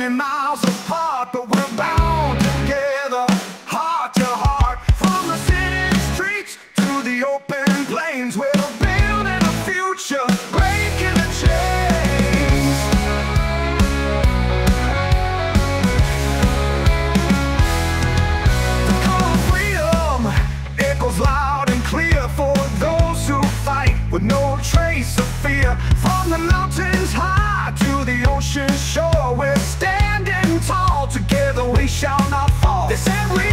many miles apart, but we're bound together, heart to heart. From the city streets to the open plains, we're building a future, breaking the chains. The call of freedom echoes loud and clear for those who fight with no trace of fear. From the mountains high to the ocean shore, we're standing tall. Together we shall not fall. They said we